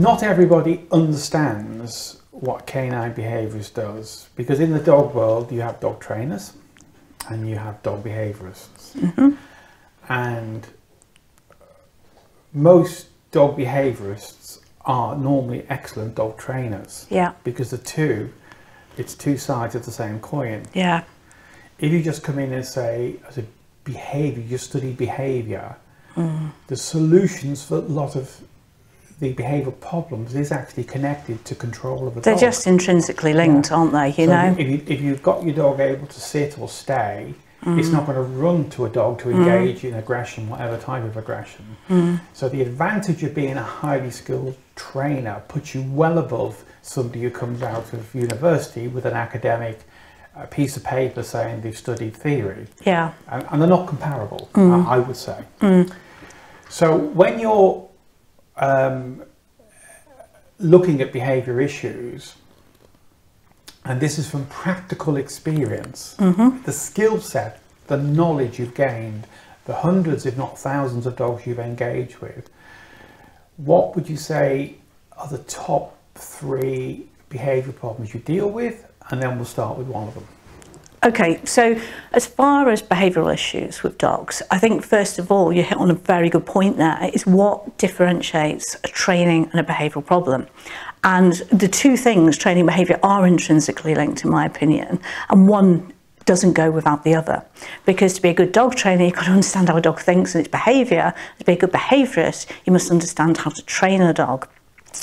Not everybody understands what canine behaviourist does, because in the dog world you have dog trainers and you have dog behaviourists. Mm-hmm. And most dog behaviourists are normally excellent dog trainers. Yeah. Because it's two sides of the same coin. Yeah. If you just come in and say, as a behaviour, you study behaviour, the solutions for a lot of the behavioural problems is actually connected to control of a dog. They're just intrinsically linked, aren't they? You know? If you've got your dog able to sit or stay, it's not going to run to a dog to engage in aggression, whatever type of aggression. So the advantage of being a highly skilled trainer puts you well above somebody who comes out of university with an academic piece of paper saying they've studied theory. Yeah. And they're not comparable, I would say. So when you're looking at behaviour issues, and this is from practical experience, the skill set, the knowledge you've gained, the hundreds if not thousands of dogs you've engaged with, what would you say are the top three behaviour problems you deal with? And then we'll start with one of them. Okay, so as far as behavioural issues with dogs, I think first of all you hit on a very good point there. It's what differentiates a training and a behavioural problem. And the two things, training and behaviour, are intrinsically linked in my opinion, and one doesn't go without the other. Because to be a good dog trainer, you've got to understand how a dog thinks and its behaviour. To be a good behaviourist, you must understand how to train a dog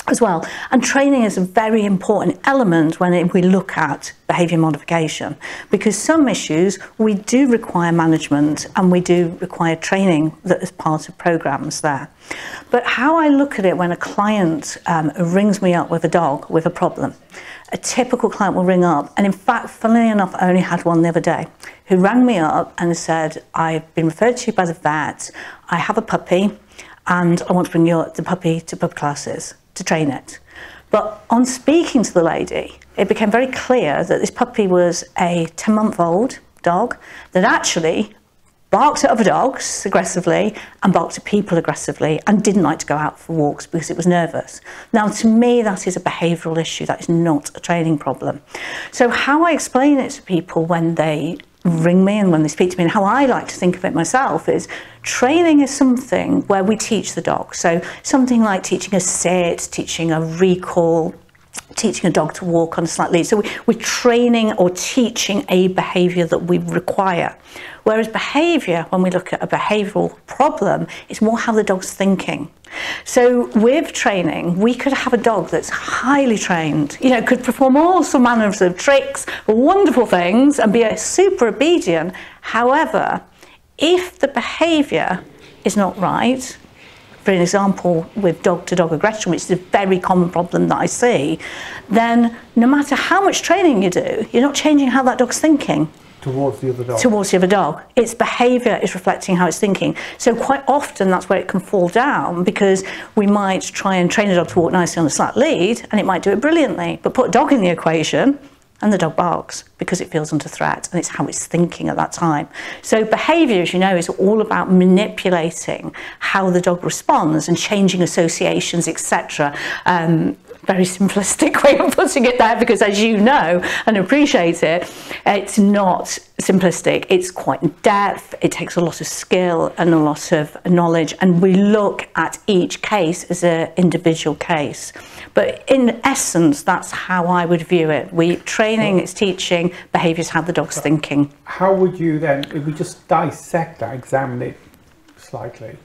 as well. And training is a very important element when we look at behaviour modification, because some issues we do require management and we do require training that is part of programmes there. But how I look at it when a client rings me up with a dog with a problem, a typical client will ring up, and in fact, funnily enough, I only had one the other day, who rang me up and said, I've been referred to you by the vet, I have a puppy and I want to bring the puppy to pup classes to train it. But on speaking to the lady, it became very clear that this puppy was a 10-month-old dog that actually barked at other dogs aggressively and barked at people aggressively and didn't like to go out for walks because it was nervous. Now, to me, that is a behavioural issue. That is not a training problem. So how I explain it to people when they ring me and when they speak to me, and how I like to think of it myself, is training is something where we teach the dog. So something like teaching a sit, teaching a recall, teaching a dog to walk on a slight lead. So we're training or teaching a behaviour that we require. Whereas behaviour, when we look at a behavioural problem, it's more how the dog's thinking. So with training, we could have a dog that's highly trained, you know, could perform all some manners of tricks, wonderful things, and be super obedient. However, if the behaviour is not right, for an example with dog-to-dog aggression, which is a very common problem that I see, then no matter how much training you do, you're not changing how that dog's thinking. Towards the other dog. Towards the other dog. Its behaviour is reflecting how it's thinking. So quite often that's where it can fall down, because we might try and train a dog to walk nicely on a slight lead and it might do it brilliantly, but put a dog in the equation and the dog barks because it feels under threat, and it's how it's thinking at that time. So behaviour, as you know, is all about manipulating how the dog responds and changing associations, etc. Very simplistic way of putting it there, because as you know and appreciate it, it's not simplistic. It's quite in depth. It takes a lot of skill and a lot of knowledge, and we look at each case as an individual case. But in essence, that's how I would view it. Training is teaching, behaviour is how the dog's thinking. How would you then, if we just dissect that, examine it slightly,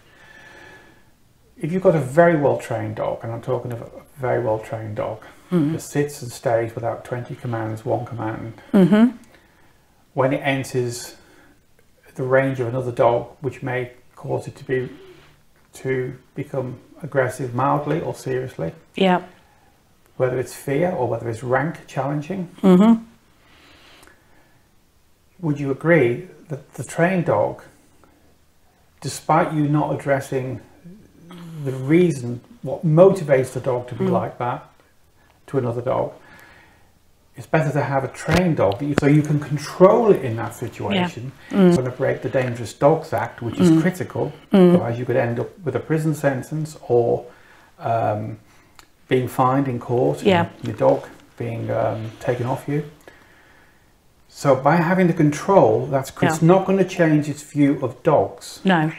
if you've got a very well-trained dog, and I'm talking of a very well-trained dog, that sits and stays without 20 commands, one command, when it enters the range of another dog, which may cause it to become aggressive mildly or seriously, yeah, whether it's fear or whether it's rank challenging, would you agree that the trained dog, despite you not addressing the reason, what motivates the dog to be like that to another dog, it's better to have a trained dog so you can control it in that situation. Yeah. It's going to break the Dangerous Dogs Act, which is critical, otherwise you could end up with a prison sentence or being fined in court, yeah, and your dog being taken off you. So by having the control, that's it's not going to change its view of dogs. No.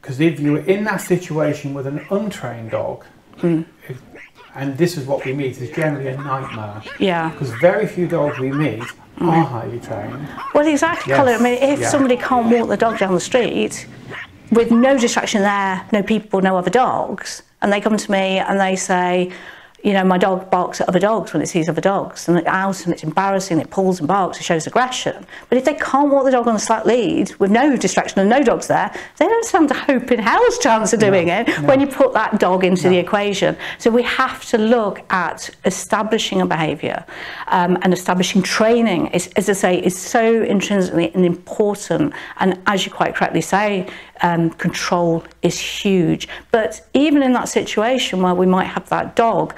Because if you were in that situation with an untrained dog, and this is what we meet, is generally a nightmare. Yeah. Because very few dogs we meet are highly trained. Well, exactly. Yes. I mean, if somebody can't walk the dog down the street with no distraction there, no people, no other dogs, and they come to me and they say, you know, my dog barks at other dogs when it sees other dogs, and it's out and it's embarrassing, it pulls and barks, it shows aggression. But if they can't walk the dog on a slack lead with no distraction and no dogs there, they don't stand a hope in hell's chance of doing it when you put that dog into the equation. So we have to look at establishing a behaviour and establishing training. It's, as I say, is so intrinsically important, and as you quite correctly say, control is huge. But even in that situation where we might have that dog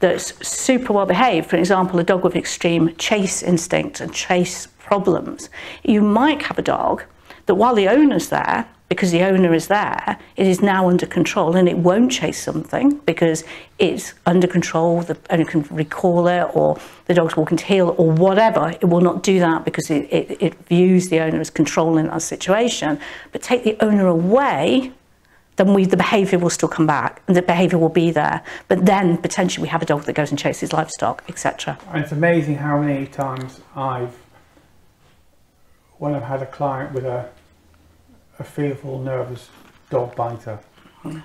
that's super well behaved, for example, a dog with extreme chase instinct and chase problems, you might have a dog that while the owner's there, because the owner is there, it is now under control and it won't chase something because it's under control, the owner can recall it, or the dog's walking to heel or whatever. It will not do that because it views the owner as controlling our situation. But take the owner away, then the behaviour will still come back and the behaviour will be there. But then potentially we have a dog that goes and chases livestock, etc. It's amazing how many times when I've had a client with a fearful, nervous dog biter, and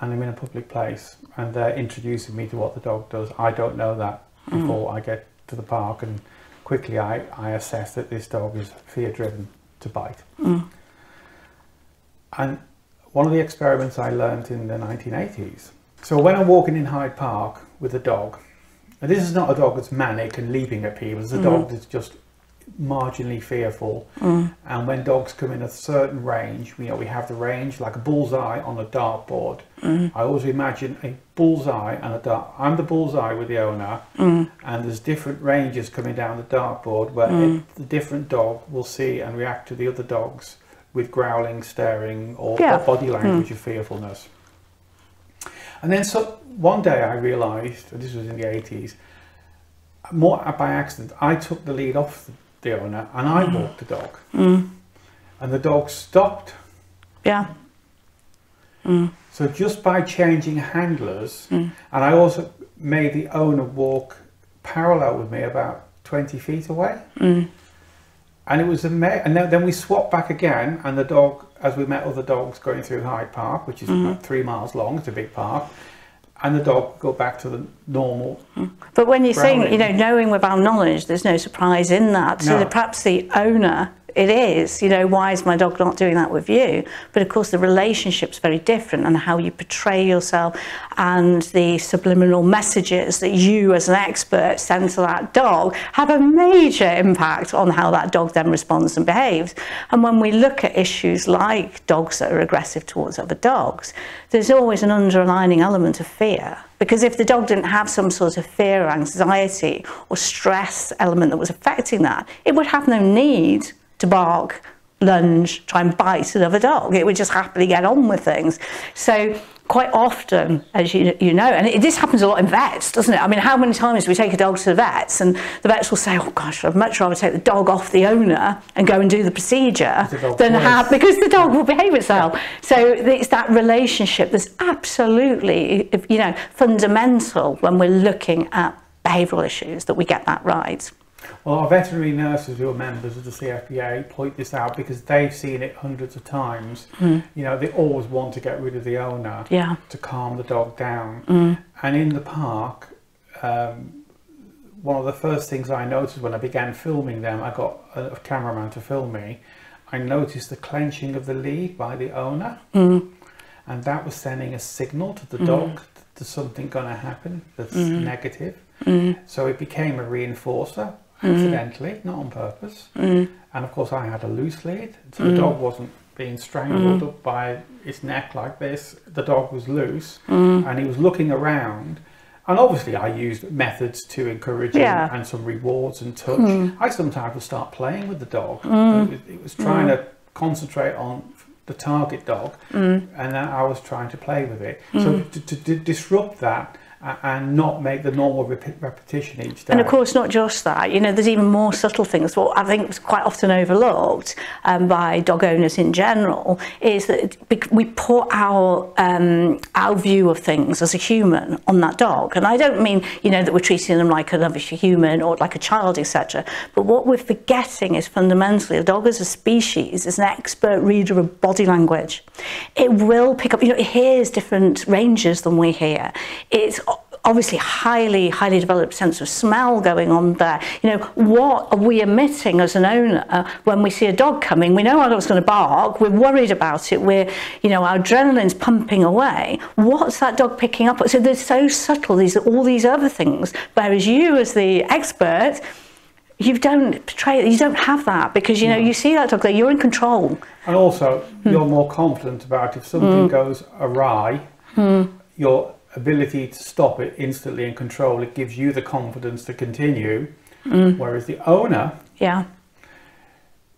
I'm in a public place and they're introducing me to what the dog does. I don't know that before I get to the park, and quickly I assess that this dog is fear-driven to bite. And one of the experiments I learned in the 1980s, so when I'm walking in Hyde Park with a dog, and this is not a dog that's manic and leaping at people, it's a dog that's just marginally fearful, and when dogs come in a certain range, we have the range like a bullseye on a dartboard. I always imagine a bullseye and a dart. I'm the bullseye with the owner, and there's different ranges coming down the dartboard where the different dog will see and react to the other dogs with growling, staring, or body language of fearfulness. And then one day I realized, this was in the 80s, more by accident, I took the lead off the owner and I walked the dog, and the dog stopped. So just by changing handlers, and I also made the owner walk parallel with me about 20 feet away, and it was amazing. And then we swapped back again, and the dog, as we met other dogs going through Hyde Park, which is about 3 miles long, it's a big park, and the dog go back to the normal. But when you're saying, you know, knowing without knowledge, there's no surprise in that. So perhaps the owner, it is, you know, why is my dog not doing that with you? But of course the relationship's very different, and how you portray yourself and the subliminal messages that you as an expert send to that dog have a major impact on how that dog then responds and behaves. And when we look at issues like dogs that are aggressive towards other dogs, there's always an underlining element of fear. Because if the dog didn't have some sort of fear or anxiety or stress element that was affecting that, it would have no need to bark, lunge, try and bite another dog. It would just happily get on with things. So quite often, as you know, and this happens a lot in vets, doesn't it? I mean, how many times do we take a dog to the vets and the vets will say, oh gosh, I'd much rather take the dog off the owner and go and do the procedure than have, because the dog will behave itself. So it's that relationship that's absolutely, you know, fundamental when we're looking at behavioural issues, that we get that right. Well, our veterinary nurses who are members of the CFPA point this out because they've seen it hundreds of times. You know, they always want to get rid of the owner to calm the dog down. And in the park, one of the first things I noticed when I began filming them, I got a cameraman to film me, I noticed the clenching of the lead by the owner. And that was sending a signal to the dog that there's something going to happen that's negative. So it became a reinforcer, accidentally, not on purpose. And of course I had a loose lead, so the dog wasn't being strangled up by its neck like this. The dog was loose, and he was looking around. And obviously I used methods to encourage him, and some rewards and touch. I sometimes would start playing with the dog. It was trying to concentrate on the target dog, and I was trying to play with it. So to disrupt that and not make the normal repetition each day. And of course, not just that, you know, there's even more subtle things. What I think was quite often overlooked by dog owners in general is that we put our view of things as a human on that dog. And I don't mean, you know, that we're treating them like another human or like a child, etc. But what we're forgetting is fundamentally a dog as a species is an expert reader of body language. It will pick up, you know, it hears different ranges than we hear. It's obviously highly developed sense of smell going on there. You know, what are we emitting as an owner when we see a dog coming? We know our dog's going to bark, we're worried about it, we're, you know, our adrenaline's pumping away. What's that dog picking up? So they're so subtle, these are all these other things, whereas you as the expert, you don't portray, you don't have that, because, you know, you see that dog there, you're in control. And also you're more confident about if something goes awry, you're ability to stop it instantly and control it gives you the confidence to continue, whereas the owner,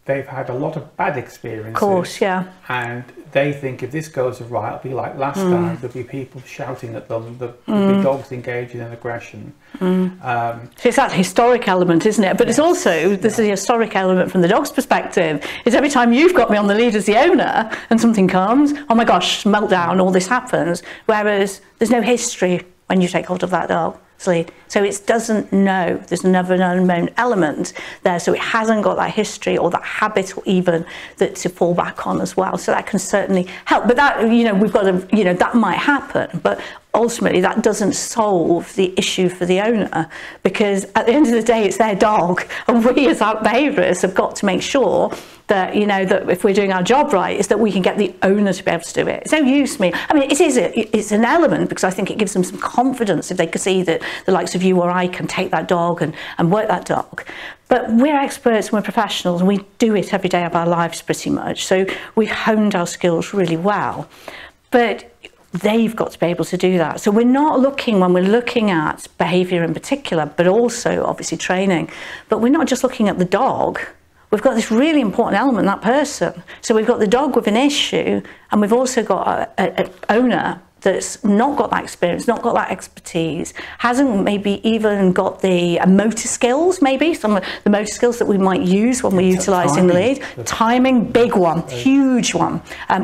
they've had a lot of bad experiences, of course, and they think if this goes awry, it'll be like last time, there'll be people shouting at them, there'll be dogs engaging in aggression. So it's that historic element, isn't it? But it's also, this is a historic element from the dog's perspective, is every time you've got me on the lead as the owner and something comes, oh my gosh, meltdown, all this happens, whereas there's no history when you take hold of that dog. So it doesn't know, there's another unknown element there, so it hasn't got that history or that habit or even that to fall back on as well. So that can certainly help, but that, you know, we've got to, you know, that might happen, but ultimately that doesn't solve the issue for the owner, because at the end of the day it's their dog, and we as our behaviourists have got to make sure that, you know, that if we're doing our job right, is that we can get the owner to be able to do it. It's no use me. I mean, it's an element, because I think it gives them some confidence if they can see that the likes of you or I can take that dog and work that dog. But we're experts and we're professionals, and we do it every day of our lives pretty much. So we've honed our skills really well. But they've got to be able to do that. So we're not looking, when we're looking at behaviour in particular, but also obviously training, but we're not just looking at the dog. We've got this really important element, that person. So we've got the dog with an issue, and we've also got an owner that's not got that experience, not got that expertise, hasn't maybe even got the motor skills, maybe some of the motor skills that we might use when we're utilising the lead. Timing, big one, huge one.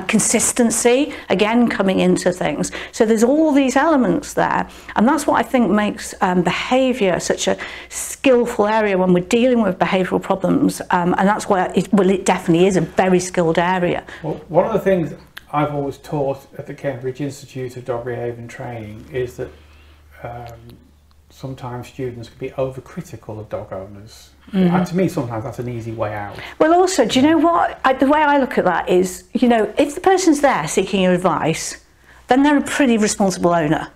Consistency, again, coming into things. So there's all these elements there, and that's what I think makes behaviour such a skillful area when we're dealing with behavioural problems, and that's why it definitely is a very skilled area. Well, one of the things I've always taught at the Cambridge Institute of Dog Behaviour Training is that sometimes students can be overcritical of dog owners. And to me, sometimes that's an easy way out. Well, also, do you know what? The way I look at that is, you know, if the person's there seeking your advice, then they're a pretty responsible owner.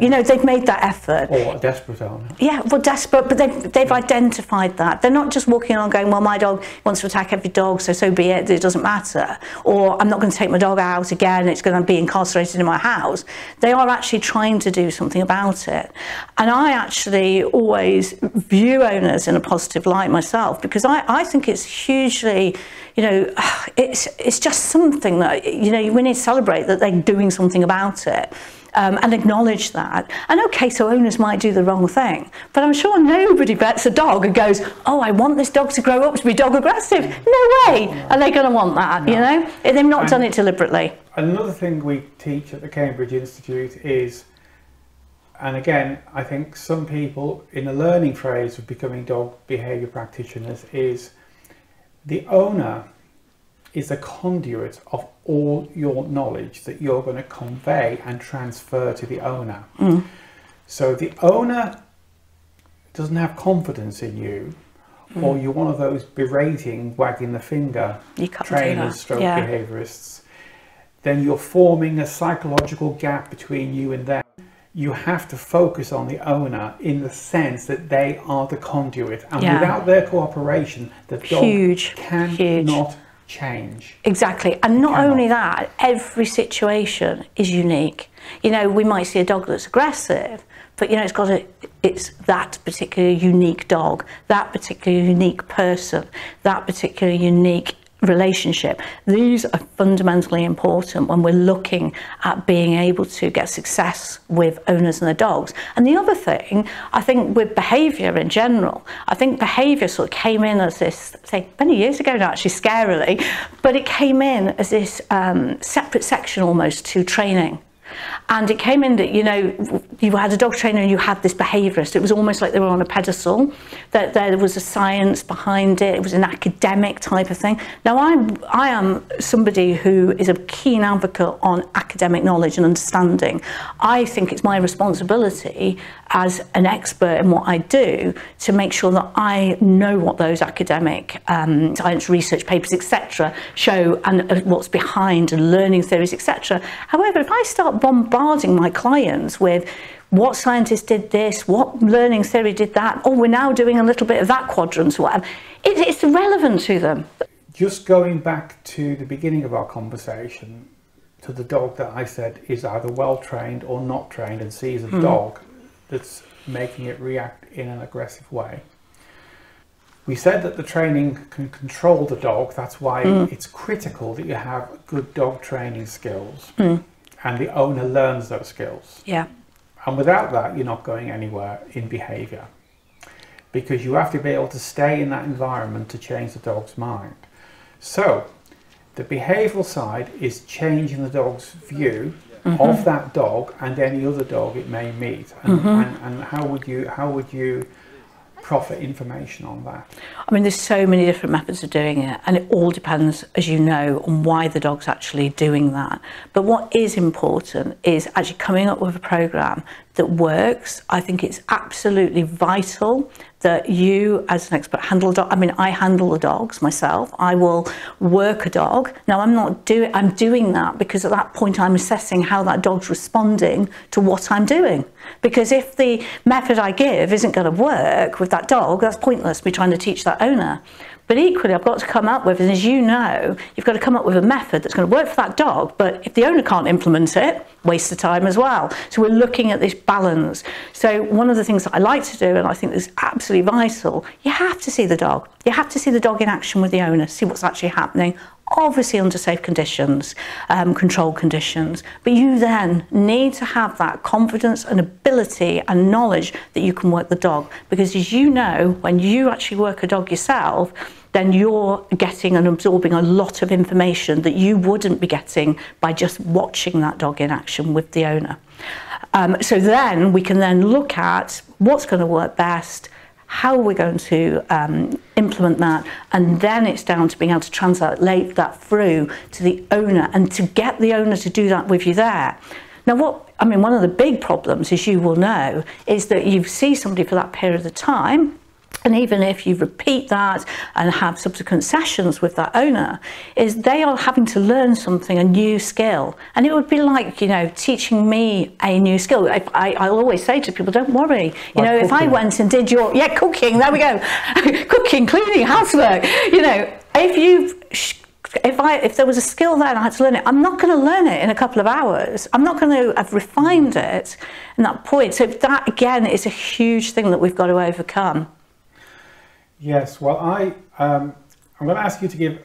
You know, they've made that effort. Or a desperate owner. Yeah, well, desperate, but they've identified that. They're not just walking on going, well, my dog wants to attack every dog, so be it, it doesn't matter. Or I'm not going to take my dog out again, it's going to be incarcerated in my house. They are actually trying to do something about it. And I actually always view owners in a positive light myself, because I think it's hugely, you know, it's just something that, you know, we need to celebrate that they're doing something about it. And acknowledge that. And okay, so owners might do the wrong thing, but I'm sure nobody bets a dog and goes, oh, I want this dog to grow up to be dog aggressive. No way are they going to want that, you know? They've not done it deliberately. Another thing we teach at the Cambridge Institute is, and again, I think some people in the learning phase of becoming dog behaviour practitioners is the owner is a conduit of all your knowledge that you're going to convey and transfer to the owner. So if the owner doesn't have confidence in you, or you're one of those berating, wagging the finger trainers, stroke behaviourists, then you're forming a psychological gap between you and them. You have to focus on the owner in the sense that they are the conduit, and without their cooperation, the dog cannot change. Exactly. And not only that, every situation is unique. You know, we might see a dog that's aggressive, but, you know, it's that particular unique dog, that particular unique person, that particular unique relationship. These are fundamentally important when we're looking at being able to get success with owners and their dogs. And the other thing, I think with behaviour in general, I think behaviour sort of came in as this thing many years ago now, actually, scarily, but it came in as this separate section almost to training. And it came in that, you know, you had a dog trainer and you had this behaviourist. It was almost like they were on a pedestal, that there was a science behind it. It was an academic type of thing. Now, I am somebody who is a keen advocate on academic knowledge and understanding. I think it's my responsibility as an expert in what I do to make sure that I know what those academic science research papers, etc. show, and what's behind, and learning theories, etc. However, if I start bombarding my clients with what scientists did this, what learning theory did that, oh, we're now doing a little bit of that quadrant, or whatever, it's irrelevant to them. Just going back to the beginning of our conversation, to the dog that I said is either well-trained or not trained and sees a dog that's making it react in an aggressive way. We said that the training can control the dog. That's why it's critical that you have good dog training skills. And the owner learns those skills. Yeah. And without that, you're not going anywhere in behaviour, because you have to be able to stay in that environment to change the dog's mind. So the behavioural side is changing the dog's view of that dog and any other dog it may meet. And, and how would you profit information on that? I mean, there's so many different methods of doing it, and it all depends, as you know, on why the dog's actually doing that. But what is important is actually coming up with a programme that works. I think it's absolutely vital that you, as an expert, handle a dog. I mean, I handle the dogs myself. I will work a dog. Now, I'm doing that because at that point I'm assessing how that dog's responding to what I'm doing. Because if the method I give isn't going to work with that dog, that's pointless me trying to teach that owner. But equally, I've got to come up with, and as you know, you've got to come up with a method that's going to work for that dog, but if the owner can't implement it, waste of time as well. So we're looking at this balance. So one of the things that I like to do, and I think is absolutely vital, you have to see the dog. You have to see the dog in action with the owner, see what's actually happening, obviously under safe conditions, controlled conditions. But you then need to have that confidence and ability and knowledge that you can work the dog. Because as you know, when you actually work a dog yourself, then you're getting and absorbing a lot of information that you wouldn't be getting by just watching that dog in action with the owner. So then we can then look at what's going to work best, how we're going to implement that, and then it's down to being able to translate that through to the owner and to get the owner to do that with you there. Now, what I mean, one of the big problems, as you will know, is that you see somebody for that period of time, and even if you repeat that and have subsequent sessions with that owner, is they are having to learn something, a new skill. And it would be like, you know, teaching me a new skill. I always say to people, don't worry. You know, if I went and did your, cooking, there we go. Cooking, cleaning, housework. You know, if there was a skill there and I had to learn it, I'm not going to learn it in a couple of hours. I'm not going to have refined it in that point. So that, again, is a huge thing that we've got to overcome. Yes, well, I'm going to ask you to give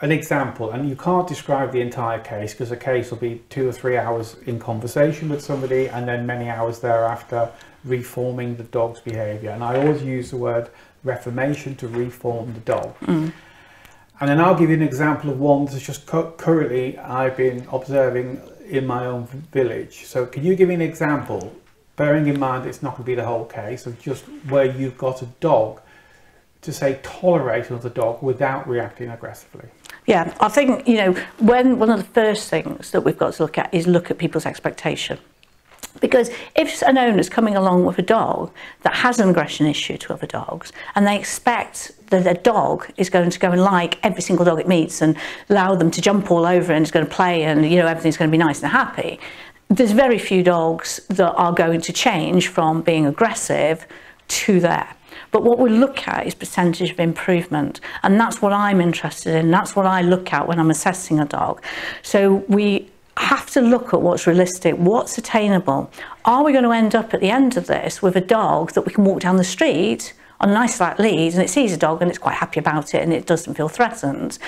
an example, and you can't describe the entire case because a case will be 2 or 3 hours in conversation with somebody and then many hours thereafter reforming the dog's behaviour. And I always use the word reformation to reform the dog. And then I'll give you an example of one that's just currently I've been observing in my own village. So can you give me an example? Bearing in mind it's not going to be the whole case, of just where you've got a dog to, say, tolerate another dog without reacting aggressively. Yeah, I think, you know, when one of the first things that we've got to look at is look at people's expectation. Because if an owner's coming along with a dog that has an aggression issue to other dogs, and they expect that their dog is going to go and like every single dog it meets and allow them to jump all over and is going to play and, you know, everything's going to be nice and happy, there's very few dogs that are going to change from being aggressive to there. But what we look at is percentage of improvement, and that's what I'm interested in. That's what I look at when I'm assessing a dog. So we have to look at what's realistic, what's attainable. Are we going to end up at the end of this with a dog that we can walk down the street on a nice flat lead and it sees a dog and it's quite happy about it and it doesn't feel threatened.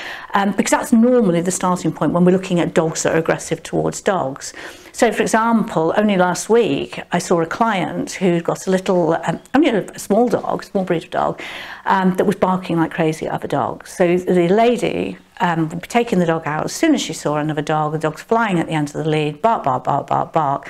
Because that's normally the starting point when we're looking at dogs that are aggressive towards dogs. So for example, only last week I saw a client who'd got a little, only a small dog, small breed of dog, that was barking like crazy at other dogs. So the lady would be taking the dog out. As soon as she saw another dog, the dog's flying at the end of the lead, bark, bark, bark, bark, bark.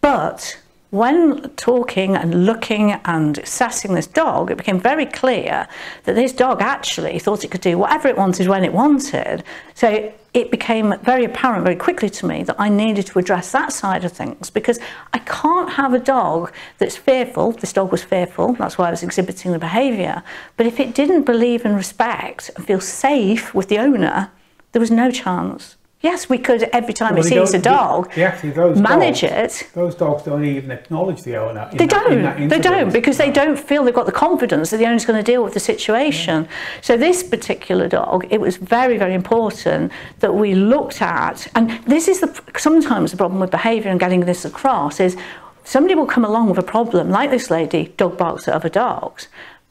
But when talking and looking and assessing this dog, it became very clear that this dog actually thought it could do whatever it wanted when it wanted. So it became very apparent very quickly to me that I needed to address that side of things, because I can't have a dog that's fearful. This dog was fearful, that's why I was exhibiting the behaviour. But if it didn't believe in respect and feel safe with the owner, there was no chance. Yes, we could, every time it sees a dog, manage it. Those dogs don't even acknowledge the owner. They don't, because they don't feel they've got the confidence that the owner's going to deal with the situation. Yeah. So this particular dog, it was very, very important that we looked at, and this is the, sometimes the problem with behaviour and getting this across is somebody will come along with a problem, like this lady, dog barks at other dogs,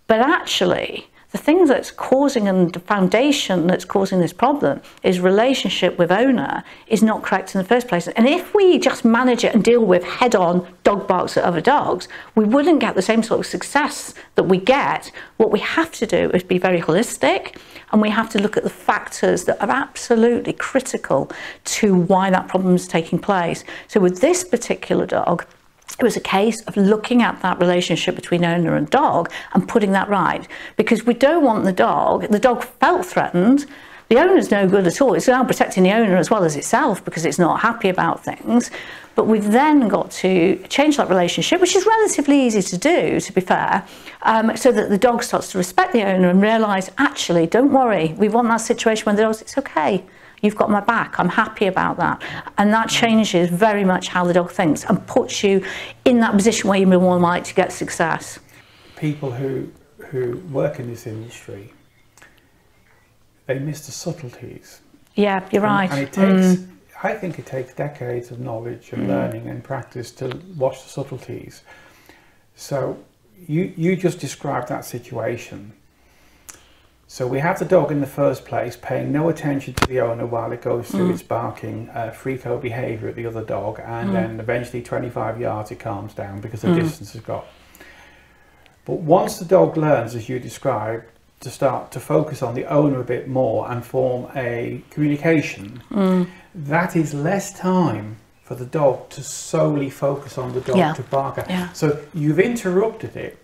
but actually the thing that's causing, and the foundation that's causing this problem is relationship with owner is not correct in the first place. And if we just manage it and deal with head on dog barks at other dogs, we wouldn't get the same sort of success that we get. What we have to do is be very holistic, and we have to look at the factors that are absolutely critical to why that problem is taking place. So with this particular dog, it was a case of looking at that relationship between owner and dog and putting that right, because we don't want the dog felt threatened, the owner's no good at all, it's now protecting the owner as well as itself because it's not happy about things. But we've then got to change that relationship, which is relatively easy to do, to be fair, so that the dog starts to respect the owner and realise, actually, don't worry, we want that situation when the dog's, it's okay. You've got my back, I'm happy about that. And that changes very much how the dog thinks and puts you in that position where you're more likely to get success. People who work in this industry, they miss the subtleties. Yeah, you're right. And it takes, I think it takes decades of knowledge and learning and practice to watch the subtleties. So you just described that situation. So we have the dog in the first place paying no attention to the owner while it goes through its barking, freako behaviour at the other dog, and then eventually 25 yards it calms down because the distance has got. But once the dog learns, as you described, to start to focus on the owner a bit more and form a communication, that is less time for the dog to solely focus on the dog to bark at. Yeah. So you've interrupted it.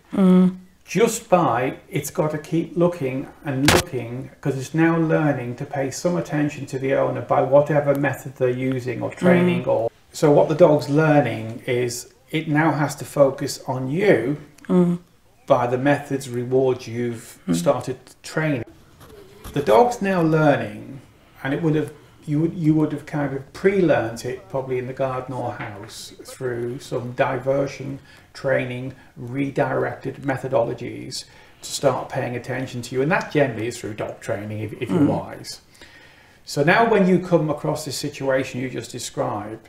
Just by, it's got to keep looking and looking, because it's now learning to pay some attention to the owner by whatever method they're using or training. So what the dog's learning is it now has to focus on you by the methods, rewards you've started training. The dog's now learning, and it would have, you would have kind of pre-learned it probably in the garden or house through some diversion training, redirected methodologies to start paying attention to you, and that generally is through dog training if you're wise. So now when you come across this situation you just described,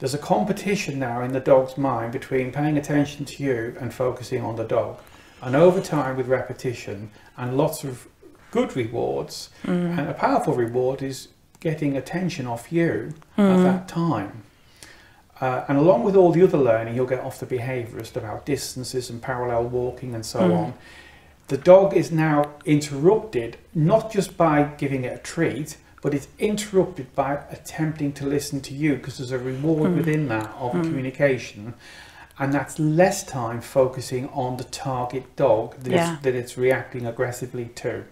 there's a competition now in the dog's mind between paying attention to you and focusing on the dog, and over time with repetition and lots of good rewards, and a powerful reward is getting attention off you at that time. And along with all the other learning you'll get off the behaviourist about distances and parallel walking and so on, the dog is now interrupted not just by giving it a treat, but it's interrupted by attempting to listen to you, because there's a reward within that of communication, and that's less time focusing on the target dog that, that it's reacting aggressively to.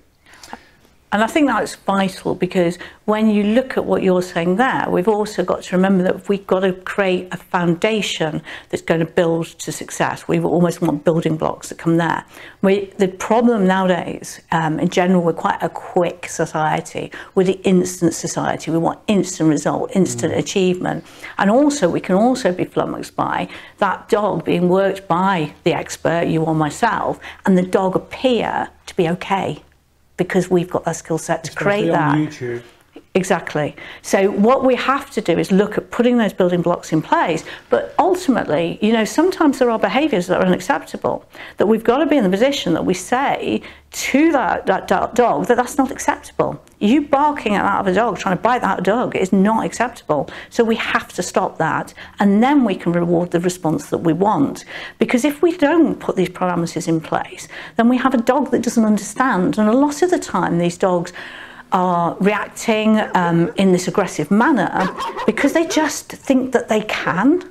And I think that's vital, because when you look at what you're saying there, we've also got to remember that we've got to create a foundation that's going to build to success. We almost want building blocks that come there. The problem nowadays, in general, we're quite a quick society. We're the instant society. We want instant result, instant achievement. And also, we can also be flummoxed by that dog being worked by the expert, you or myself, and the dog appear to be okay, because we've got that skill set to create that. Especially on YouTube. Exactly. So what we have to do is look at putting those building blocks in place, but ultimately, you know, sometimes there are behaviours that are unacceptable, that we've got to be in the position that we say to that dog that that's not acceptable. You barking at that other dog, trying to bite that dog, is not acceptable. So we have to stop that, and then we can reward the response that we want. Because if we don't put these parameters in place, then we have a dog that doesn't understand, and a lot of the time these dogs are reacting in this aggressive manner because they just think that they can.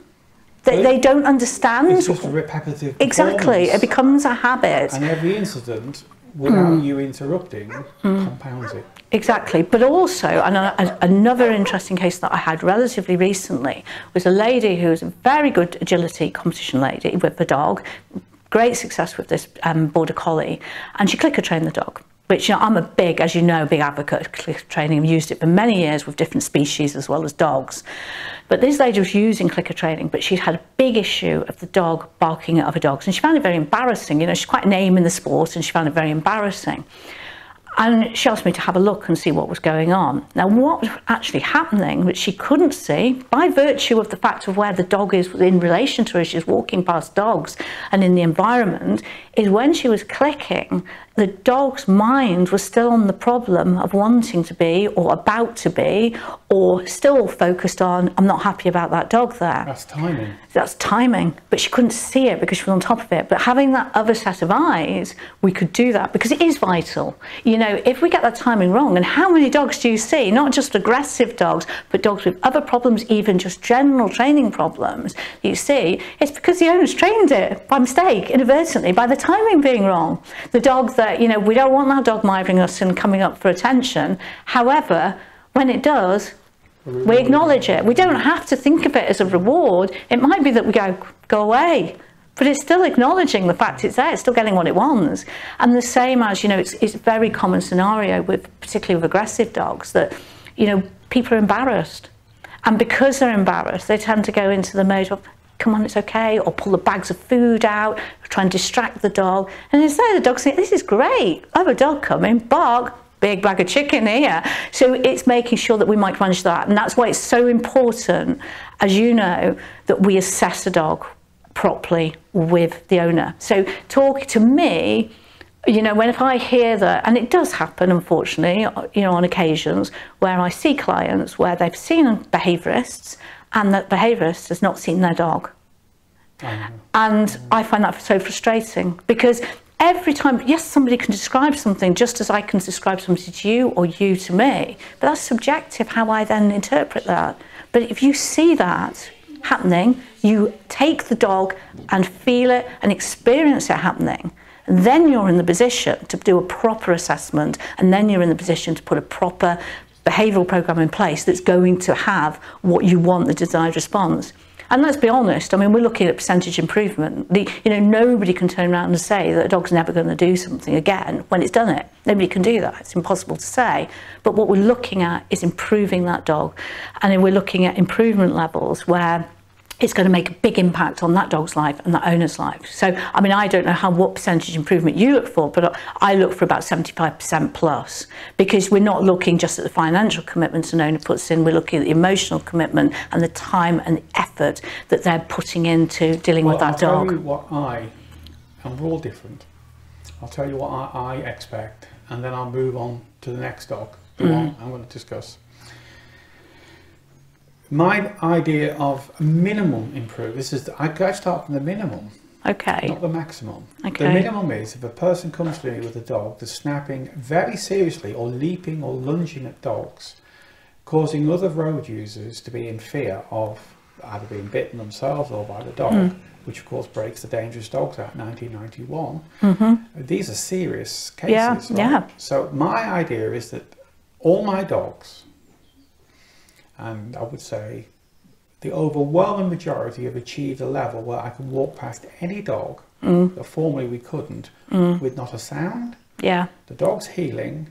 They don't understand. It's just a repetitive performance. Exactly, it becomes a habit. And every incident, without you interrupting, compounds it. Exactly, but also, and another interesting case that I had relatively recently was a lady who was a very good agility competition lady with the dog, great success with this border collie, and she clicker trained the dog. Which, you know, I'm a big, as you know, big advocate of clicker training. I've used it for many years with different species as well as dogs. But this lady was using clicker training, but she had a big issue of the dog barking at other dogs, and she found it very embarrassing. You know, she's quite a name in the sport, and she found it very embarrassing. And she asked me to have a look and see what was going on. Now, what was actually happening, which she couldn't see, by virtue of the fact of where the dog is in relation to her, she's walking past dogs and in the environment, is when she was clicking, the dog's mind was still on the problem of wanting to be, or about to be, or still focused on, I'm not happy about that dog there. That's timing. That's timing, but she couldn't see it because she was on top of it. But having that other set of eyes, we could do that, because it is vital. You know, if we get that timing wrong, and how many dogs do you see, not just aggressive dogs, but dogs with other problems, even just general training problems, you see, it's because the owner's trained it by mistake, inadvertently, by the timing being wrong. The dog that, you know, we don't want that dog mithering us and coming up for attention. However, when it does, we acknowledge it. We don't have to think of it as a reward. It might be that we go away. But it's still acknowledging the fact it's there, it's still getting what it wants. And the same as, you know, it's a very common scenario, with particularly with aggressive dogs, that, you know, people are embarrassed. And because they're embarrassed, they tend to go into the mode of, come on, it's okay, or pull the bags of food out, try and distract the dog. And instead the dog's saying, this is great, I have a dog coming, bark, big bag of chicken here. So it's making sure that we micromanage that. And that's why it's so important, as you know, that we assess a dog properly with the owner. So talk to me, you know, when if I hear that, and it does happen, unfortunately, you know, on occasions where I see clients where they've seen behaviourists and that behaviourist has not seen their dog. And I find that so frustrating, because every time, yes, somebody can describe something just as I can describe something to you or you to me, but that's subjective, how I then interpret that. But if you see that happening, you take the dog and feel it and experience it happening, and then you're in the position to do a proper assessment, and then you're in the position to put a proper behavioural programme in place that's going to have what you want, the desired response. And let's be honest, I mean, we're looking at percentage improvement. You know, nobody can turn around and say that a dog's never going to do something again when it's done it. Nobody can do that. It's impossible to say. But what we're looking at is improving that dog. And then we're looking at improvement levels where it's going to make a big impact on that dog's life and that owner's life. So, I mean, I don't know what percentage improvement you look for, but I look for about 75% plus, because we're not looking just at the financial commitments an owner puts in, we're looking at the emotional commitment and the time and the effort that they're putting into dealing with that dog. I'll tell you what and we're all different, I'll tell you what I expect, and then I'll move on to the next dog, the one I'm going to discuss. My idea of minimum improvement, this is, I start from the minimum, okay, not the maximum. Okay. The minimum is, if a person comes to me with a dog that's snapping very seriously or leaping or lunging at dogs, causing other road users to be in fear of either being bitten themselves or by the dog, which of course breaks the Dangerous Dogs Act 1991. These are serious cases. Yeah, right? Yeah. So my idea is that all my dogs, and I would say the overwhelming majority, have achieved a level where I can walk past any dog that formerly we couldn't, with not a sound. Yeah. The dog's healing.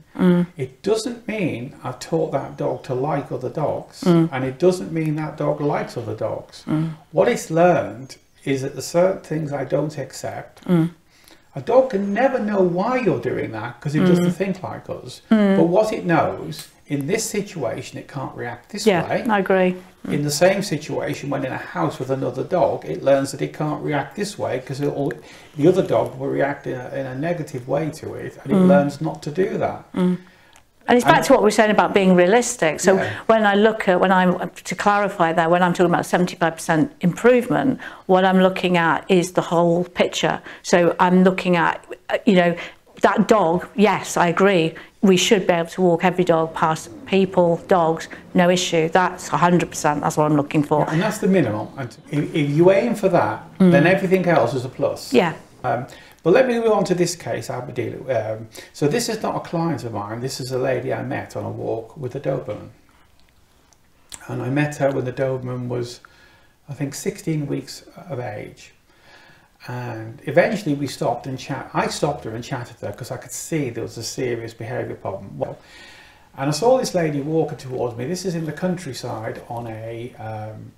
It doesn't mean I've taught that dog to like other dogs, and it doesn't mean that dog likes other dogs. What it's learned is that the certain things I don't accept A dog can never know why you're doing that because it doesn't think like us. But what it knows, in this situation, it can't react this way. Yeah, I agree. In the same situation, when in a house with another dog, it learns that it can't react this way because the other dog will react in a negative way to it, and it learns not to do that. And it's back to what we were saying about being realistic. So when I look at, to clarify that, when I'm talking about 75% improvement, what I'm looking at is the whole picture. So I'm looking at, you know, that dog, yes, I agree, we should be able to walk every dog past people, dogs, no issue. That's 100%, that's what I'm looking for. Yeah, and that's the minimum. And if you aim for that, then everything else is a plus. Yeah. But let me move on to this case I'm dealing with. So this is not a client of mine, this is a lady I met on a walk with a Doberman. And I met her when the Doberman was, I think, 16 weeks of age. And eventually we stopped and I stopped her and chatted to her because I could see there was a serious behaviour problem. And I saw this lady walking towards me. This is in the countryside on a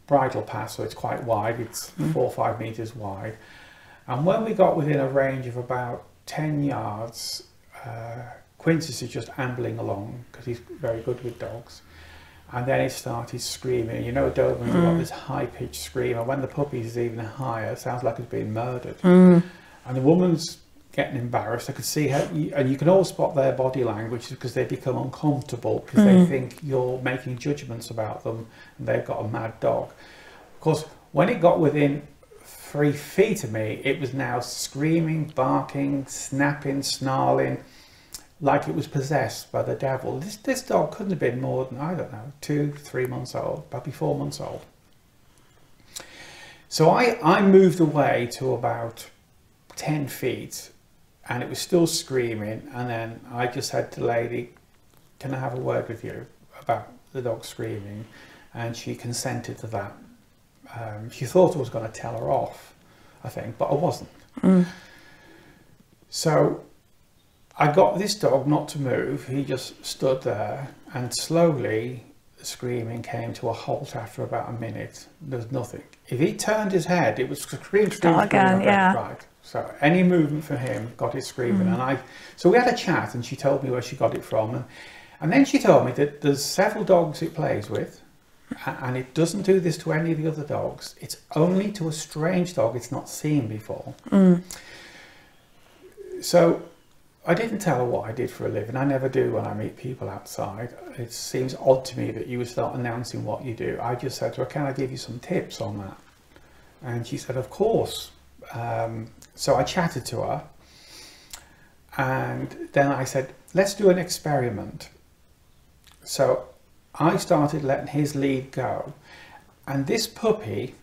bridle path, so it's quite wide, it's 4 or 5 metres wide. And when we got within a range of about 10 yards, Quintus is just ambling along because he's very good with dogs. And then he started screaming. You know, Doberman has got this high-pitched scream. And when the puppy is even higher, it sounds like it's been murdered. And the woman's getting embarrassed. I could see her, and you can all spot their body language because they become uncomfortable because they think you're making judgments about them and they've got a mad dog. Of course, when it got within 3 feet of me, it was now screaming, barking, snapping, snarling, like it was possessed by the devil. This dog couldn't have been more than, I don't know, 2, 3 months old, probably 4 months old. So I moved away to about 10 feet and it was still screaming. And then I just said to the lady, can I have a word with you about the dog screaming? And she consented to that. She thought I was going to tell her off, I think, but I wasn't. So I got this dog not to move. He just stood there, and slowly the screaming came to a halt after about a minute. There was nothing. If he turned his head, it was scream again, yeah. Right. So any movement from him got it screaming. And so we had a chat, and she told me where she got it from. And then she told me that there's several dogs it plays with. And it doesn't do this to any of the other dogs. It's only to a strange dog it's not seen before. So I didn't tell her what I did for a living. I never do when I meet people outside. It seems odd to me that you would start announcing what you do. I just said to her, can I give you some tips on that? And she said, of course. So I chatted to her. And then I said, let's do an experiment. So I started letting his lead go, and this puppy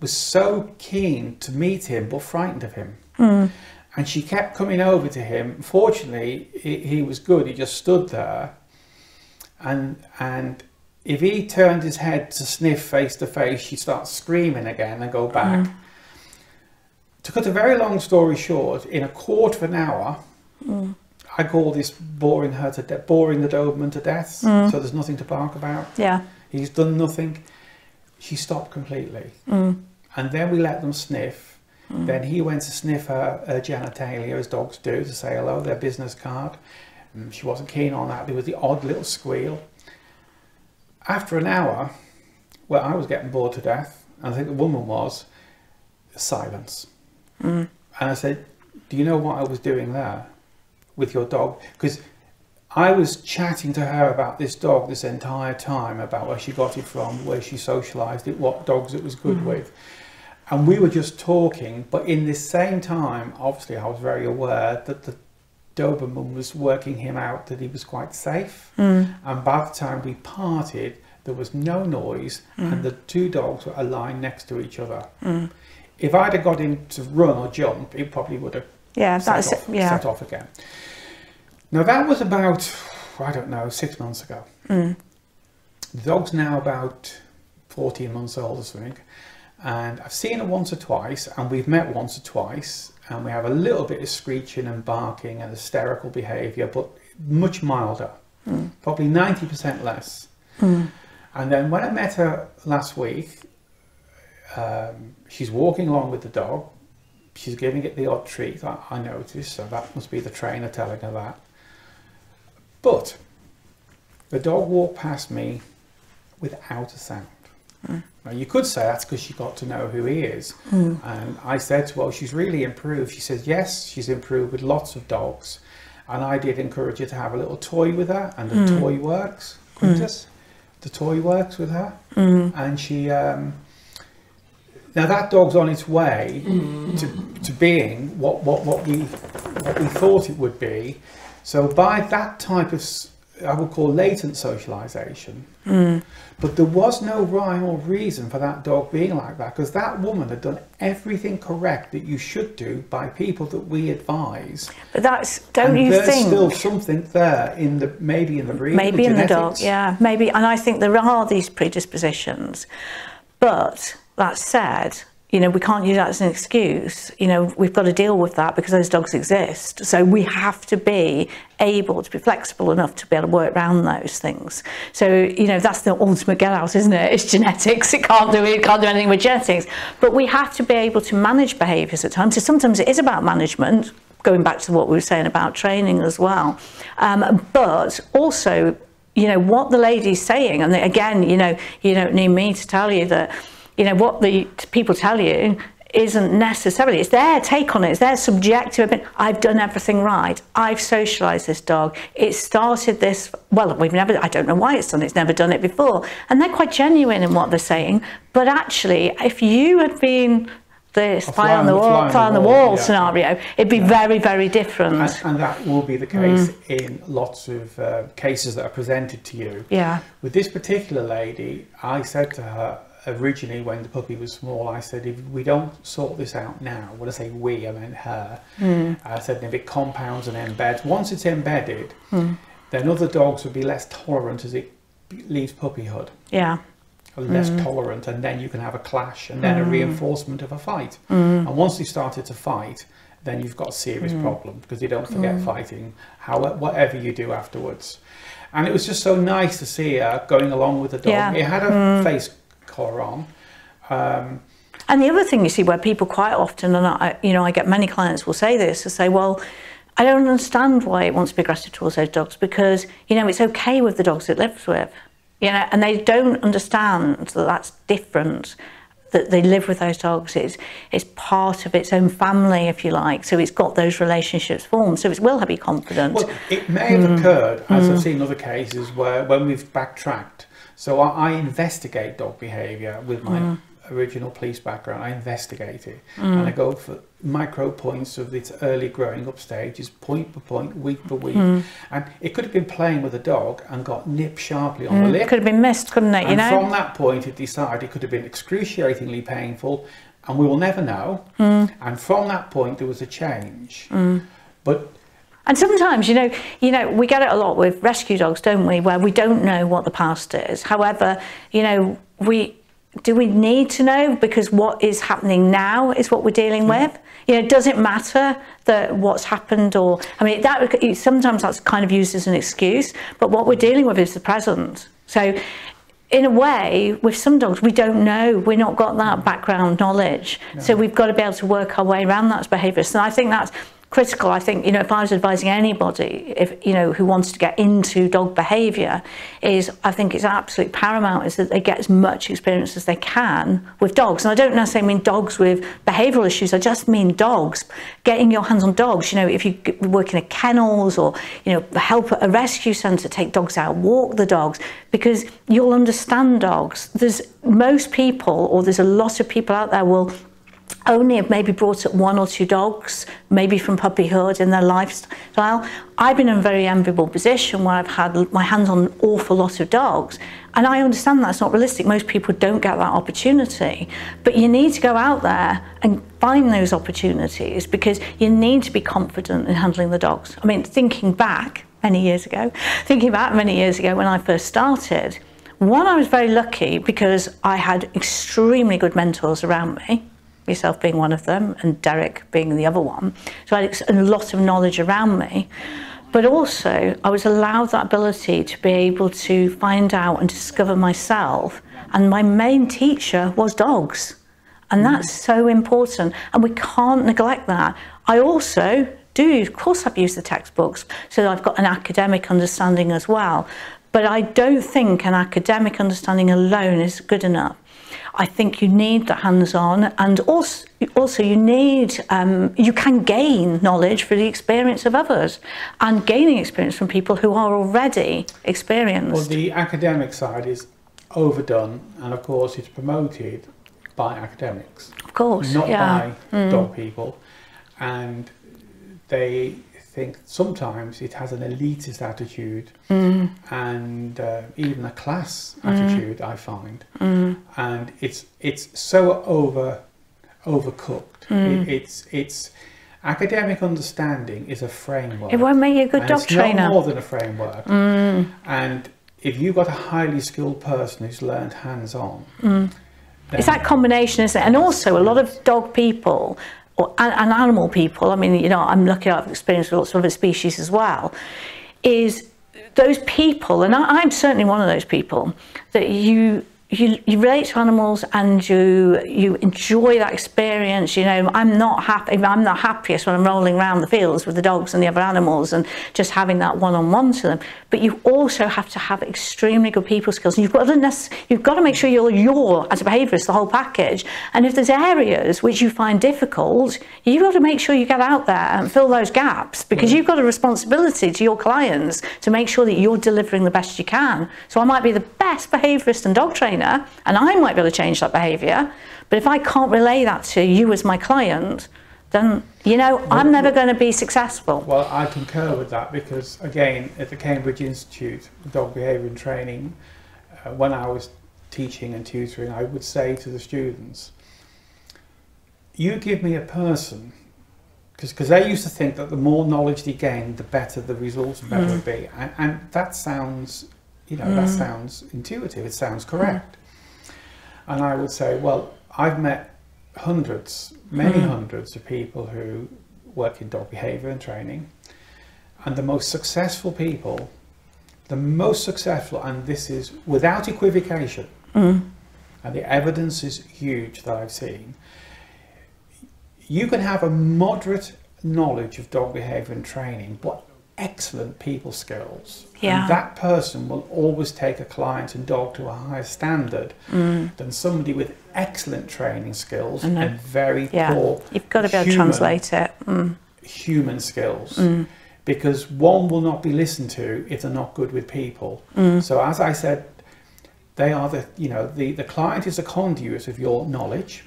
was so keen to meet him but frightened of him. And she kept coming over to him. Fortunately, he was good. He just stood there, and if he turned his head to sniff face to face, she'd start screaming again and go back. To cut a very long story short, in a quarter of an hour, I call this boring the Doberman to death. So there's nothing to bark about. Yeah, he's done nothing. She stopped completely. And then we let them sniff. Then he went to sniff her genitalia, as dogs do, to say hello, their business card. And she wasn't keen on that. There was the odd little squeal. After an hour, well, I was getting bored to death. And I think the woman was. Silence. And I said, do you know what I was doing there? With your dog, because I was chatting to her about this dog this entire time, about where she got it from, where she socialized it, what dogs it was good with, and we were just talking. But in this same time, obviously, I was very aware that the Doberman was working him out that he was quite safe, and by the time we parted, there was no noise, and the two dogs were aligned next to each other. If I'd have got him to run or jump, it probably would have set off again. Now that was about, I don't know, 6 months ago. The dog's now about 14 months old or something. And I've seen her once or twice, and we've met once or twice, and we have a little bit of screeching and barking and hysterical behaviour, but much milder, probably 90% less. And then when I met her last week, she's walking along with the dog. she's giving it the odd treat, I noticed, so that must be the trainer telling her that. But the dog walked past me without a sound. Mm. Now you could say that's because she got to know who he is. Mm. And I said, well, she's really improved. She says, yes, she's improved with lots of dogs. And I did encourage her to have a little toy with her, and the toy works, Quintus. Mm. The toy works with her. Mm. And she, now that dog's on its way to being what we thought it would be. So by that type of, I would call latent socialisation, but there was no rhyme or reason for that dog being like that, because that woman had done everything correct that you should do by people that we advise. But that's, don't you think? There's still something there in the, maybe in the breed, maybe in the dog, yeah, maybe. And I think there are these predispositions, but that said, you know, we can't use that as an excuse. You know, we've got to deal with that because those dogs exist. So we have to be able to be flexible enough to be able to work around those things. So, you know, that's the ultimate get out, isn't it? It's genetics. It can't do anything with genetics. But we have to be able to manage behaviours at times. So sometimes it is about management, going back to what we were saying about training as well. But also, you know, what the lady's saying, and again, you know, you don't need me to tell you that, you know, what the people tell you isn't necessarily, it's their take on it, it's their subjective opinion. I've done everything right, I've socialised this dog, it started this, well, we've never, I don't know why it's done it, it's never done it before. And they're quite genuine in what they're saying, but actually, if you had been the spy on the wall, yeah, scenario, it'd be very, very different. And that will be the case in lots of cases that are presented to you. Yeah. With this particular lady, I said to her, originally, when the puppy was small, I said, if we don't sort this out now, when I say we, I meant her, I said, if it compounds and embeds, once it's embedded, then other dogs would be less tolerant as it leaves puppyhood. Yeah. Less tolerant, and then you can have a clash and then a reinforcement of a fight. And once they've started to fight, then you've got a serious problem, because they don't forget fighting, whatever you do afterwards. And it was just so nice to see her going along with the dog. Yeah. It had a face collar on. And the other thing you see where people quite often, and you know, I get many clients will say this, to say, well, I don't understand why it wants to be aggressive towards those dogs, because, you know, it's okay with the dogs it lives with, you know, and they don't understand that that's different, that they live with those dogs. It's part of its own family, if you like, so it's got those relationships formed, so it will be confident. Well, it may have occurred, as I've seen other cases, where when we've backtracked. So I investigate dog behaviour with my original police background. I investigate it, and I go for micro points of its early growing up stages, point for point, week for week. And it could have been playing with a dog and got nipped sharply on the lip. It could have been missed, couldn't it? And from that point, it decided it could have been excruciatingly painful, and we will never know. And from that point, there was a change. But. And sometimes, you know, we get it a lot with rescue dogs, don't we, where we don't know what the past is. However, you know, do we need to know? Because what is happening now is what we're dealing with. You know, does it matter that what's happened? Or, I mean, that sometimes that's kind of used as an excuse, but what we're dealing with is the present. So in a way, with some dogs, we don't know. We've not got that background knowledge. No. So we've got to be able to work our way around that behaviour. So I think that's critical. I think, you know, if I was advising anybody, if, you know, who wants to get into dog behaviour, is I think it's absolutely paramount is that they get as much experience as they can with dogs. And I don't necessarily mean dogs with behavioural issues, I just mean dogs, getting your hands on dogs. You know, if you work in a kennels, or, you know, help at a rescue centre, take dogs out, walk the dogs, because you'll understand dogs. There's most people, or there's a lot of people out there will only have maybe brought up one or two dogs, maybe from puppyhood in their lifestyle. I've been in a very enviable position where I've had my hands on an awful lot of dogs, and I understand that's not realistic. Most people don't get that opportunity, but you need to go out there and find those opportunities, because you need to be confident in handling the dogs. I mean, thinking back many years ago when I first started, one, I was very lucky because I had extremely good mentors around me, yourself being one of them and Derek being the other one. So I had a lot of knowledge around me, but also I was allowed that ability to be able to find out and discover myself. And my main teacher was dogs. And that's so important, and we can't neglect that. I also do, of course, I've used the textbooks, so I've got an academic understanding as well. But I don't think an academic understanding alone is good enough. I think you need the hands-on, and also you need, you can gain knowledge through the experience of others, and gaining experience from people who are already experienced. Well, the academic side is overdone, and of course it's promoted by academics, of course, not by dog people, and they think sometimes it has an elitist attitude and even a class attitude, I find, and it's so overcooked. It's academic understanding is a framework. It won't make you a good dog trainer. It's not more than a framework, and if you've got a highly skilled person who's learned hands-on. It's that combination, isn't it? And also a lot of dog people and animal people, I mean, you know, I'm lucky I've experienced lots of other species as well, is those people, and I'm certainly one of those people, that you relate to animals and you enjoy that experience. You know, I'm not happiest when I'm rolling around the fields with the dogs and the other animals and just having that one-on-one to them. But you also have to have extremely good people skills, and you've got to make sure you're as a behaviourist the whole package. And if there's areas which you find difficult, you've got to make sure you get out there and fill those gaps, because you've got a responsibility to your clients to make sure that you're delivering the best you can. So I might be the best behaviourist and dog trainer, and I might be able to change that behaviour, but if I can't relay that to you as my client, then, you know, I'm never going to be successful. Well, I concur with that, because again, at the Cambridge Institute of Dog Behaviour Training, when I was teaching and tutoring, I would say to the students, you give me a person, because they used to think that the more knowledge they gained, the better the results would be, and that sounds, you know, that sounds intuitive, it sounds correct. And I would say, well, I've met hundreds, many hundreds of people who work in dog behaviour and training, and the most successful people, and this is without equivocation, and the evidence is huge that I've seen, you can have a moderate knowledge of dog behaviour and training, but excellent people skills, and that person will always take a client and dog to a higher standard than somebody with excellent training skills and very poor. You've got to be able to translate it. Human skills, because one will not be listened to if they're not good with people. So as I said, they are the client is a conduit of your knowledge.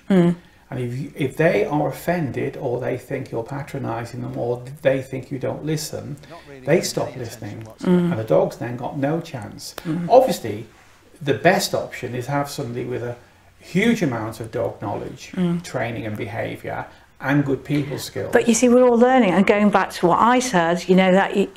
And if they are offended, or they think you're patronising them, or they think you don't listen, really they stop listening, and the dog's then got no chance. Obviously, the best option is have somebody with a huge amount of dog knowledge, training and behaviour, and good people skills. But you see, we're all learning, and going back to what I said, you know, that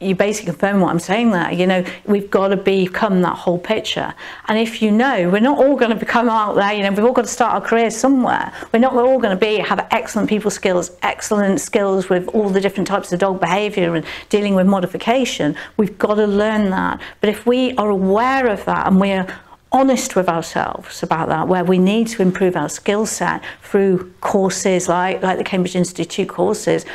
you basically confirm what I'm saying there. You know, we've got to become that whole picture. And if you know, we're not all going to become out there, you know, we've all got to start our careers somewhere. We're all going to have excellent people skills, excellent skills with all the different types of dog behaviour and dealing with modification. We've got to learn that. But if we are aware of that, and we're honest with ourselves about that, where we need to improve our skill set through courses like the Cambridge Institute courses,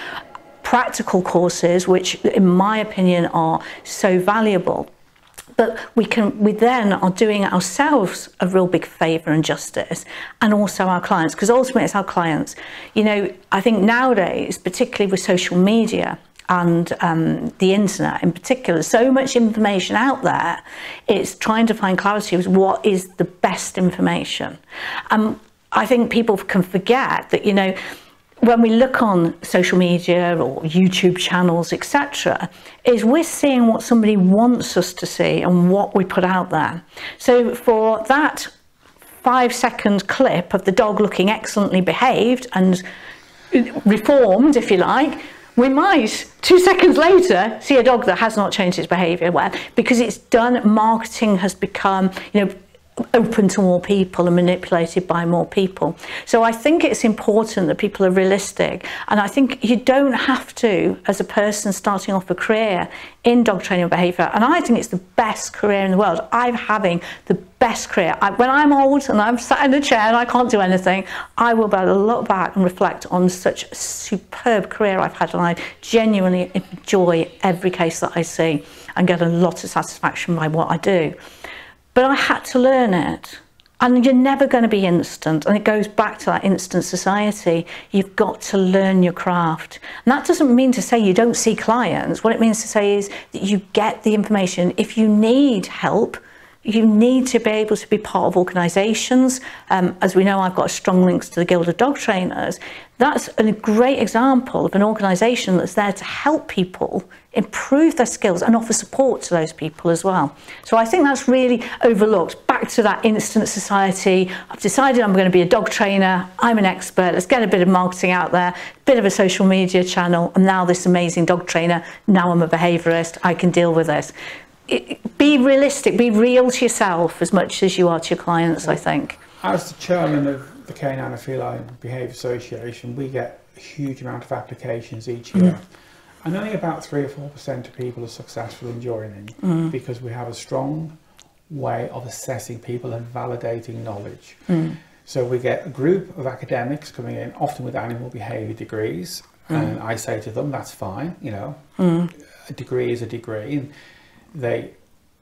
practical courses, which in my opinion are so valuable, but we then are doing ourselves a real big favour and justice, and also our clients, because ultimately it's our clients. You know, I think nowadays, particularly with social media and the internet in particular, so much information out there, it's trying to find clarity of what is the best information. And I think people can forget that, you know, when we look on social media or YouTube channels, etc., is we're seeing what somebody wants us to see and what we put out there. So for that 5-second clip of the dog looking excellently behaved and reformed, if you like, we might 2 seconds later see a dog that has not changed its behaviour, because it's done, marketing has become, you know, open to more people and manipulated by more people. So I think it's important that people are realistic, and I think you don't have to, as a person starting off a career in dog training and behaviour, and I think it's the best career in the world. I'm having the best career. When I'm old and I'm sat in a chair and I can't do anything, I will be able to look back and reflect on such a superb career I've had, and I genuinely enjoy every case that I see and get a lot of satisfaction by what I do. But I had to learn it, and you're never going to be instant, and it goes back to that instant society. You've got to learn your craft, and that doesn't mean to say you don't see clients. What it means to say is that you get the information. If you need help, you need to be able to be part of organisations. As we know, I've got strong links to the Guild of Dog Trainers. That's a great example of an organisation that's there to help people improve their skills and offer support to those people as well. So I think that's really overlooked. Back to that instant society. I've decided I'm going to be a dog trainer. I'm an expert. Let's get a bit of marketing out there, a bit of a social media channel. I'm now this amazing dog trainer. Now I'm a behaviourist. I can deal with this. Be realistic, be real to yourself as much as you are to your clients, I think. As the chairman of the Canine and Feline Behaviour Association, we get a huge amount of applications each year. And only about 3 or 4% of people are successful in joining, because we have a strong way of assessing people and validating knowledge. So we get a group of academics coming in, often with animal behaviour degrees, and I say to them, that's fine, you know, a degree is a degree. And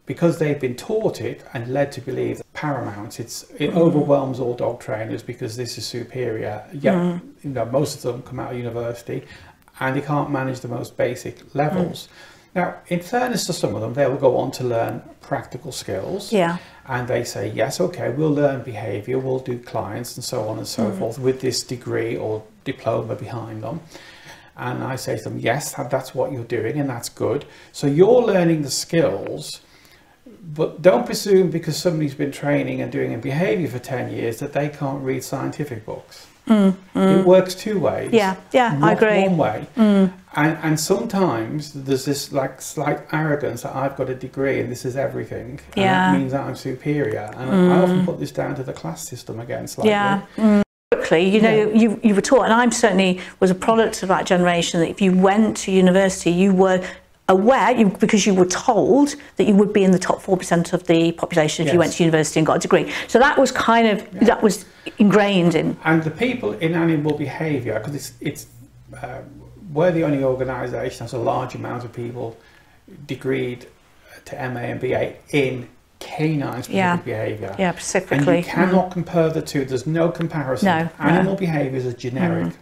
because they've been taught it and led to believe that paramount, it overwhelms all dog trainers because this is superior. Yeah, you know, most of them come out of university and they can't manage the most basic levels. Now, in fairness to some of them, they will go on to learn practical skills. Yeah. And they say, yes, okay, we'll learn behaviour, we'll do clients and so on and so forth with this degree or diploma behind them. And I say to them, yes, that's what you're doing and that's good. So you're learning the skills, but don't presume because somebody's been training and doing a behaviour for 10 years that they can't read scientific books. It works two ways. Yeah, yeah, I agree. One way. And sometimes there's this like slight arrogance that I've got a degree and this is everything. Yeah. And that means that I'm superior. And I often put this down to the class system again slightly. Yeah. You know, you were taught, and I certainly was a product of that generation, that if you went to university, you were aware, because you were told that you would be in the top 4% of the population if you went to university and got a degree. So that was kind of, that was ingrained in. And the people in animal behaviour, because we're the only organisation that's a large amount of people degreed to MA and BA in canine specific behaviour. Yeah, specifically. And you cannot compare the two. There's no comparison. No, animal behaviour is a generic.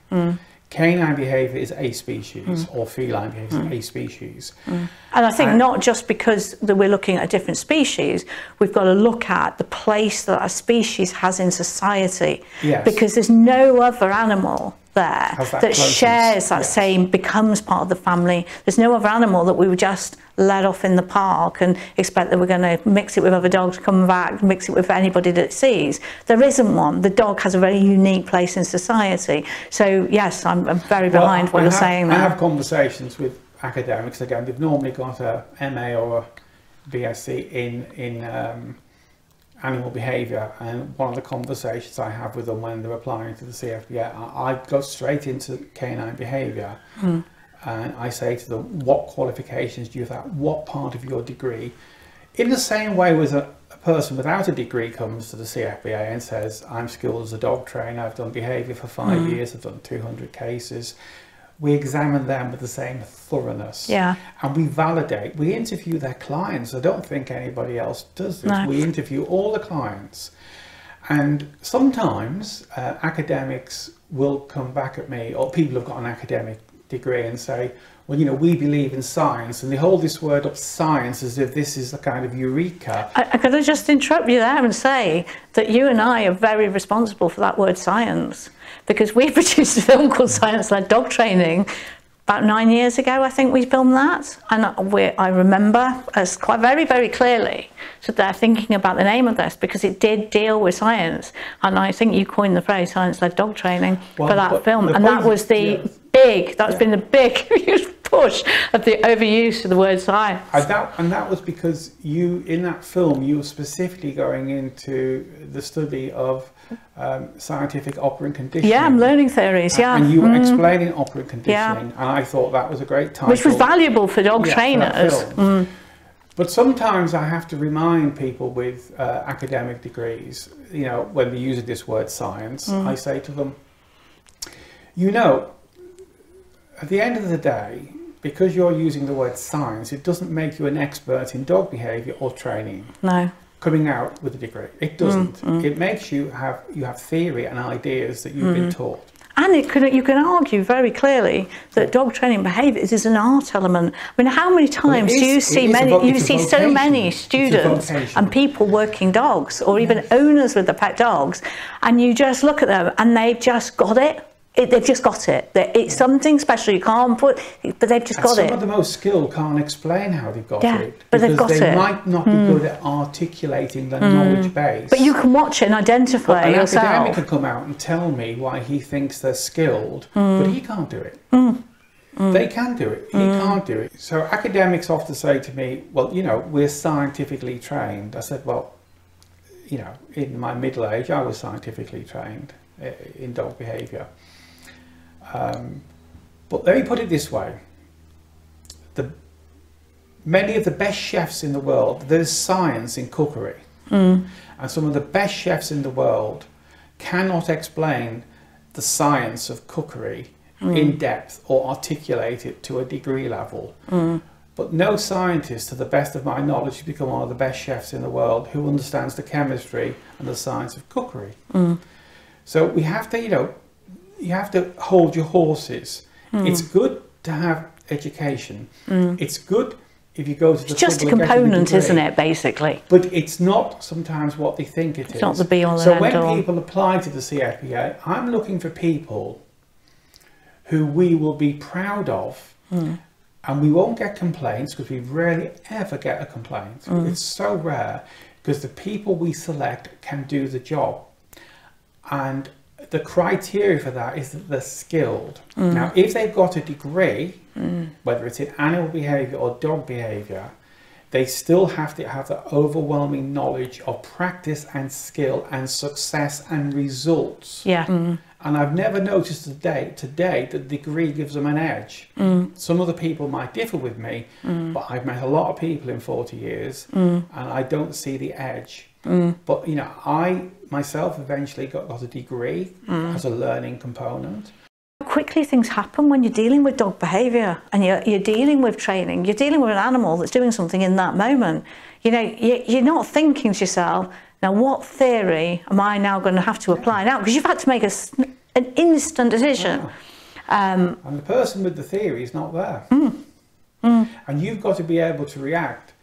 Canine behaviour is a species, or feline behaviour is a species. And I think not just because that we're looking at a different species, we've got to look at the place that a species has in society. Yes. Because there's no other animal there that shares that same, becomes part of the family. There's no other animal that we would just let off in the park and expect that we're going to mix it with other dogs, come back, mix it with anybody that it sees. There isn't one. The dog has a very unique place in society. So yes, I'm very behind what you're saying there. I have conversations with academics. Again, they've normally got a MA or a BSc in animal behaviour, and one of the conversations I have with them when they're applying to the CFPA, I go straight into canine behaviour, and I say to them, what qualifications do you have, what part of your degree? In the same way as a person without a degree comes to the CFPA and says, I'm skilled as a dog trainer, I've done behaviour for 5 years, I've done 200 cases. We examine them with the same thoroughness. Yeah. And we validate, we interview their clients. I don't think anybody else does this. No. We interview all the clients. And sometimes academics will come back at me, or people have got an academic degree and say, well, you know, we believe in science, and they hold this word up, science, as if this is the kind of eureka. Could I just interrupt you there and say that you and I are very responsible for that word science, because we produced a film called Science Led Dog Training about 9 years ago, I think we filmed that, and I remember us quite very clearly. So they're thinking about the name of this because it did deal with science, and I think you coined the phrase Science Led Dog Training for that film, and that was the big, that's been the big huge push of the overuse of the word science. And that was because you, in that film, you were specifically going into the study of scientific operant conditioning. Yeah, I'm learning theories, yeah. And you were explaining operant conditioning, and I thought that was a great title. Which was valuable for dog trainers. For but sometimes I have to remind people with academic degrees, you know, when they use this word science, I say to them, you know, at the end of the day, because you're using the word science, it doesn't make you an expert in dog behaviour or training. No. Coming out with a degree, it doesn't. It makes you have theory and ideas that you've been taught. And it could, you can argue very clearly that dog training behaviour is an art element. I mean, how many times do you see so many students and people working dogs, or even owners with the pet dogs, and you just look at them and they've just got it. They've just got it. It's something special. You can't put, but they've just got it. Some of the most skilled can't explain how they've got it, but they've got it. They might not be good at articulating their knowledge base. But you can watch it and identify yourself. An academic can come out and tell me why he thinks they're skilled, but he can't do it. They can do it. He can't do it. So academics often say to me, "Well, you know, we're scientifically trained." I said, "Well, you know, in my middle age, I was scientifically trained in dog behaviour." But let me put it this way, many of the best chefs in the world, there's science in cookery, and some of the best chefs in the world cannot explain the science of cookery in depth or articulate it to a degree level. But no scientist, to the best of my knowledge, has become one of the best chefs in the world who understands the chemistry and the science of cookery. So we have to, you know, you have to hold your horses. It's good to have education. It's good if you go to the... It's just a component, isn't it, basically? But it's not sometimes what they think it is. It's not the be-all and end-all. So when people apply to the CFPA, I'm looking for people who we will be proud of, and we won't get complaints, because we rarely ever get a complaint. It's so rare, because the people we select can do the job. And the criteria for that is that they're skilled. Now, if they've got a degree, whether it's in animal behaviour or dog behaviour, they still have to have the overwhelming knowledge of practice and skill and success and results. And I've never noticed today that the degree gives them an edge. Some other people might differ with me, but I've met a lot of people in 40 years and I don't see the edge. But, you know, I myself eventually got a degree as a learning component. How quickly things happen when you're dealing with dog behaviour and you're dealing with training, you're dealing with an animal that's doing something in that moment. You know, you're not thinking to yourself, now what theory am I now going to have to apply now? Because you've had to make an instant decision. And the person with the theory is not there. And you've got to be able to react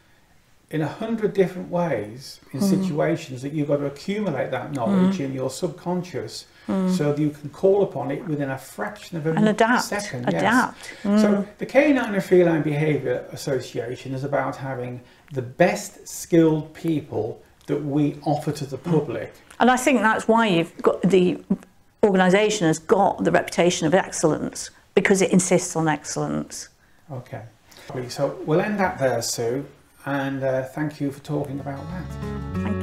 in 100 different ways in situations that you've got to accumulate that knowledge in your subconscious so that you can call upon it within a fraction of a second. Adapt. So the Canine and Feline Behaviour Association is about having the best skilled people that we offer to the public. And I think that's why you've got the organisation has got the reputation of excellence, because it insists on excellence. Okay. So we'll end that there, Sue. And thank you for talking about that. Thank you.